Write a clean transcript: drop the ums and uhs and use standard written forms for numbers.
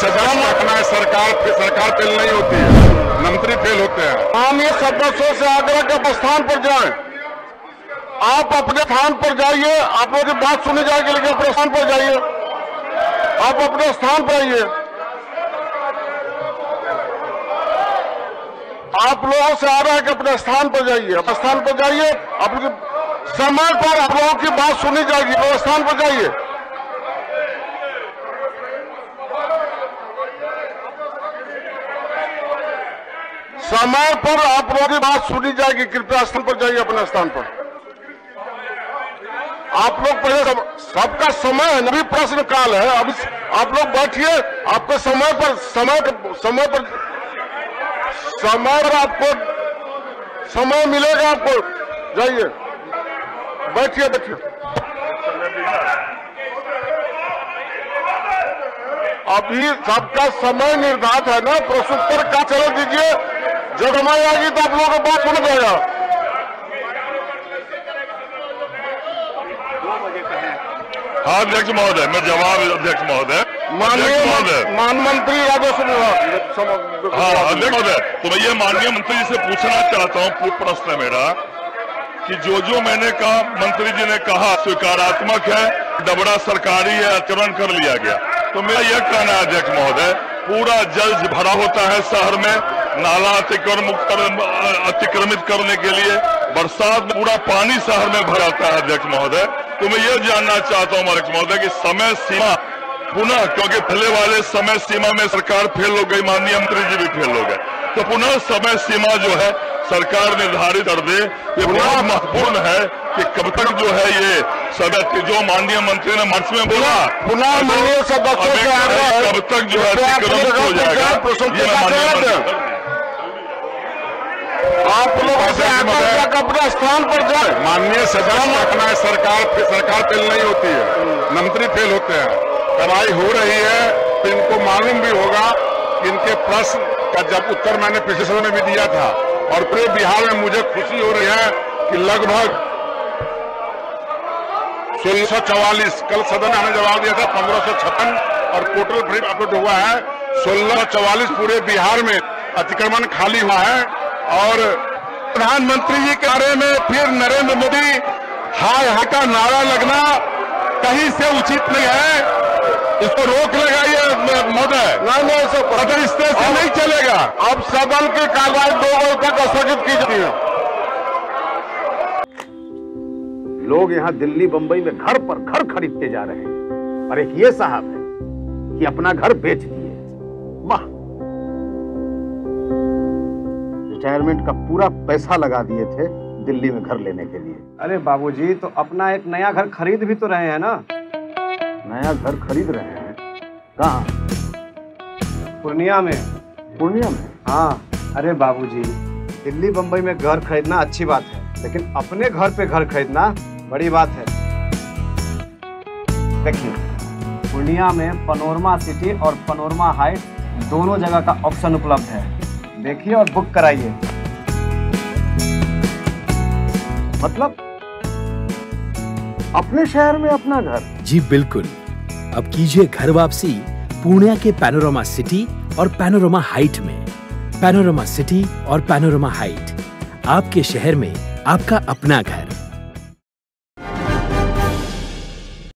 सदन रखना है। सरकार फेल नहीं होती है, मंत्री फेल होते हैं। हम ये सदस्यों से आग्रह के स्थान पर जाएं, आप अपने स्थान पर जाइए, आप लोगों की बात सुनी जाएगी, लेकिन अपने स्थान पर जाइए, आप अपने स्थान पर आइए। आप लोगों से आ रहा है कि अपने स्थान पर जाइए, अपने स्थान पर जाइए, अपने समय पर आप लोगों की बात सुनी जाएगी, अपने स्थान पर जाइए। समय पर आप लोगों की बात सुनी जाएगी, कृपया स्थान पर जाइए, अपने स्थान पर। आप लोग पहले सबका समय है, अभी प्रश्नकाल है, अभी आप लोग बैठिए, आपको समय पर आपको समय मिलेगा, आपको जाइए, बैठिए बैठिए। अभी सबका समय निर्धारित है ना, प्रश्नोत्तर का चला दीजिए, जब हमारी आएगी तो आप लोगों को बात सुन जाएगा। हाँ अध्यक्ष महोदय, मैं जवाब अध्यक्ष महोदय, माननीय मंत्री यादव सुन। हाँ अध्यक्ष महोदय, तो मैं ये माननीय मंत्री जी से पूछना चाहता हूँ, प्रश्न है मेरा कि जो मैंने कहा, मंत्री जी ने कहा स्वीकारात्मक है, डबरा सरकारी है, आचरण कर लिया गया। तो मेरा यह कहना है अध्यक्ष महोदय, पूरा जल भरा होता है शहर में, नाला अतिक्रमित करने के लिए बरसात में पूरा पानी शहर में भरा होता है अध्यक्ष महोदय। तो मैं ये जानना चाहता हूँ अध्यक्ष महोदय कि समय सीमा पुनः, क्योंकि पहले वाले समय सीमा में सरकार फेल हो गई, माननीय मंत्री जी भी फेल हो गए, तो पुनः समय सीमा जो है सरकार निर्धारित कर दे। ये बहुत महत्वपूर्ण है कि कब तक जो है ये सदस्य, जो माननीय मंत्री ने मंच में बोला, माननीय सदस्य कब तक जो है अतिक्रमण हो जाएगा। आप लोग अपने स्थान पर जाए, माननीय सदन रखना है। सरकार फेल नहीं होती है, मंत्री फेल होते हैं। कड़ाई हो रही है तो इनको मालूम भी होगा कि इनके प्रश्न का जब उत्तर मैंने पिछले सदन में भी दिया था, और पूरे बिहार में मुझे खुशी हो रही है कि लगभग 1644, कल सदन ने जवाब दिया था 1556, और टोटल फ्री अपलोड हुआ है 1644। पूरे बिहार में अतिक्रमण खाली हुआ है। और प्रधानमंत्री जी के बारे में फिर नरेंद्र मोदी हाय हाय का नारा लगना कहीं से उचित नहीं है, इसको रोक लगाइए महोदय। नहीं, सदन इस तरह से नहीं चलेगा। अब सदन की कार्यवाही 2 बजे तक स्थगित की जाती है। लोग यहाँ दिल्ली बंबई में घर पर घर खरीदते जा रहे हैं, और एक ये साहब है कि अपना घर बेच दिए। वाह, रिटायरमेंट का पूरा पैसा लगा दिए थे दिल्ली में घर लेने के लिए। अरे बाबूजी, तो अपना एक नया घर खरीद भी तो रहे हैं ना। नया घर खरीद रहे हैं? कहाँ? पूर्णिया में। पूर्णिया में? हाँ। अरे बाबूजी, दिल्ली बम्बई में घर खरीदना अच्छी बात है, लेकिन अपने घर पे घर खरीदना बड़ी बात है। देखिए, पूर्णिया में पनोरमा सिटी और पनोरमा हाइट दोनों जगह का ऑप्शन उपलब्ध है, देखिए और बुक कराइए। मतलब अपने शहर में अपना घर? जी बिल्कुल। अब कीजिए घर वापसी पूर्णिया के पैनोरमा सिटी और पैनोरमा हाइट में। पैनोरमा सिटी और पैनोरमा हाइट, आपके शहर में आपका अपना घर।